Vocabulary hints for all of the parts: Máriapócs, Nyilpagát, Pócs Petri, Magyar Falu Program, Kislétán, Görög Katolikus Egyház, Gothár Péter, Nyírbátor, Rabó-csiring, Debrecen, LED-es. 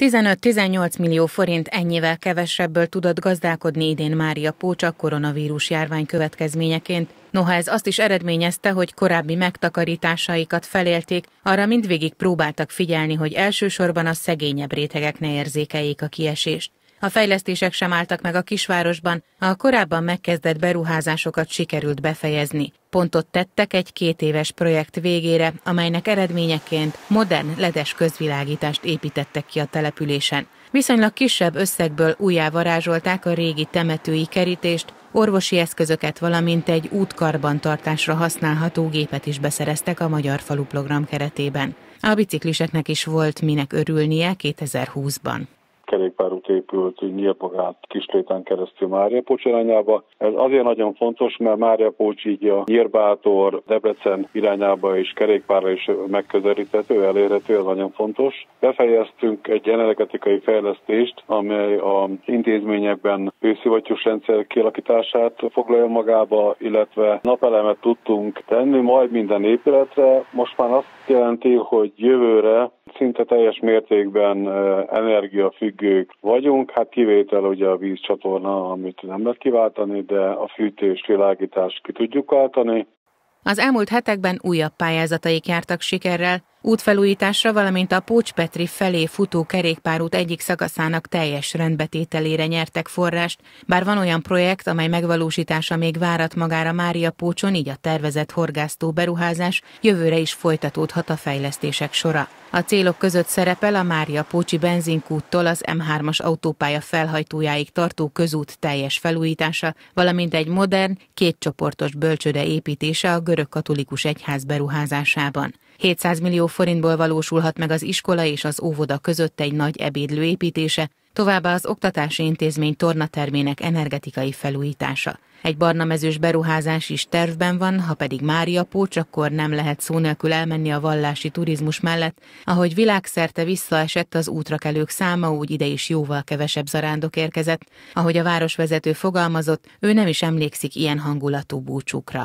15-18 millió forint, ennyivel kevesebből tudott gazdálkodni idén Máriapócs a koronavírus járvány következményeként. Noha ez azt is eredményezte, hogy korábbi megtakarításaikat felélték, arra mindvégig próbáltak figyelni, hogy elsősorban a szegényebb rétegek ne érzékeljék a kiesést. A fejlesztések sem álltak meg a kisvárosban, a korábban megkezdett beruházásokat sikerült befejezni. Pontot tettek egy 2 éves projekt végére, amelynek eredményeként modern ledes közvilágítást építettek ki a településen. Viszonylag kisebb összegből újjá varázsolták a régi temetői kerítést, orvosi eszközöket, valamint egy útkarbantartásra használható gépet is beszereztek a Magyar Falu Program keretében. A bicikliseknek is volt minek örülnie 2020-ban. Kerékpárút épült Nyilpagát Kislétán keresztül Máriapócs irányába. Ez azért nagyon fontos, mert Máriapócs így a Nyírbátor, Debrecen irányába is kerékpárra is megközelíthető, elérhető, ez nagyon fontos. Befejeztünk egy energetikai fejlesztést, amely az intézményekben hőszivattyús rendszer kialakítását foglalja magába, illetve napelemet tudtunk tenni majd minden épületre. Most már azt jelenti, hogy jövőre szinte teljes mértékben energiafüggők vagyunk, hát kivétel ugye a vízcsatorna, amit nem lehet kiváltani, de a fűtés, világítást ki tudjuk váltani. Az elmúlt hetekben újabb pályázataik jártak sikerrel, útfelújításra, valamint a Pócs Petri felé futó kerékpárút egyik szakaszának teljes rendbetételére nyertek forrást, bár van olyan projekt, amely megvalósítása még várat magára Máriapócson, így a tervezett horgásztó beruházás jövőre is folytatódhat a fejlesztések sora. A célok között szerepel a Máriapócsi benzinkúttól az M3-as autópálya felhajtójáig tartó közút teljes felújítása, valamint egy modern, kétcsoportos bölcsőde építése a Görög Katolikus Egyház beruházásában. 700 millió forintból valósulhat meg az iskola és az óvoda között egy nagy ebédlő építése, továbbá az oktatási intézmény tornatermének energetikai felújítása. Egy barnamezős beruházás is tervben van, ha pedig Máriapócs, akkor nem lehet szó nélkül elmenni a vallási turizmus mellett, ahogy világszerte visszaesett az útrakelők száma, úgy ide is jóval kevesebb zarándok érkezett, ahogy a városvezető fogalmazott, ő nem is emlékszik ilyen hangulatú búcsúkra.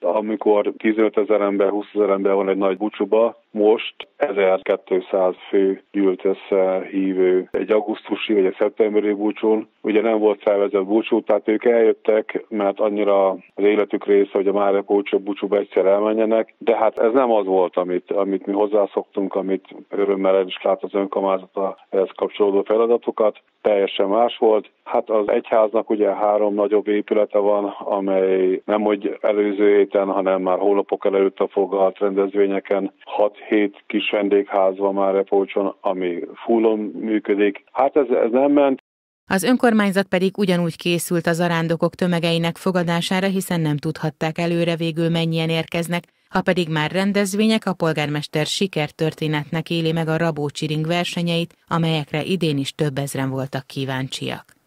Amikor 15 000 ember, 20 000 ember van egy nagy búcsúba, most 1200 fő gyűlt össze hívő egy augusztusi vagy egy szeptemberi búcsún. Ugye nem volt szervezett búcsú, tehát ők eljöttek, mert annyira az életük része, hogy a Máriapócsi búcsúba egyszer elmenjenek. De hát ez nem az volt, amit mi hozzászoktunk, amit örömmel el is lát az önkormányzata ehhez kapcsolódó feladatokat. Teljesen más volt. Hát az egyháznak ugye 3 nagyobb épülete van, amely nem hogy előző héten, hanem már hónapok előtt a foglalt rendezvényeken 6-7 kis vendégház van Máriapócson, ami fullon működik. Hát ez nem ment. Az önkormányzat pedig ugyanúgy készült a zarándokok tömegeinek fogadására, hiszen nem tudhatták előre végül mennyien érkeznek. Ha pedig már rendezvények, a polgármester sikertörténetnek éli meg a Rabó-csiring versenyeit, amelyekre idén is több ezren voltak kíváncsiak.